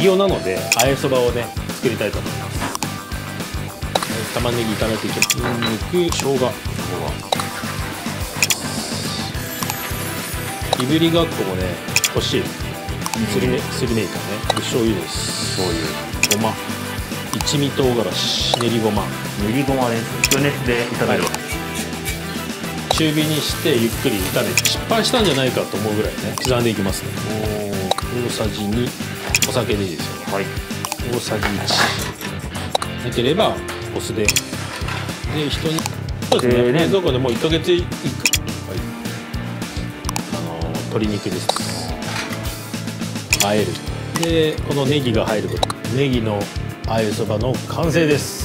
ぎおなのであえそばをね作りたいと思います。玉ねぎ炒めていきます。にんにく、生姜、いぶりがっこもね欲しい。すりねぎかね。醤油です。醤油、ごま、一味唐辛子、練りごまです。余熱で炒めるわ。中火にしてゆっくり炒めて、失敗したんじゃないかと思うぐらいね刻んでいきますね。大さじ2、お酒でいいですよ。はい、大さじ1。なければお酢で。で、人にそうですね、冷蔵庫でもう1ヶ月。はい、鶏肉です。和える。で、このネギが入ること。ネギのあえそばの完成です。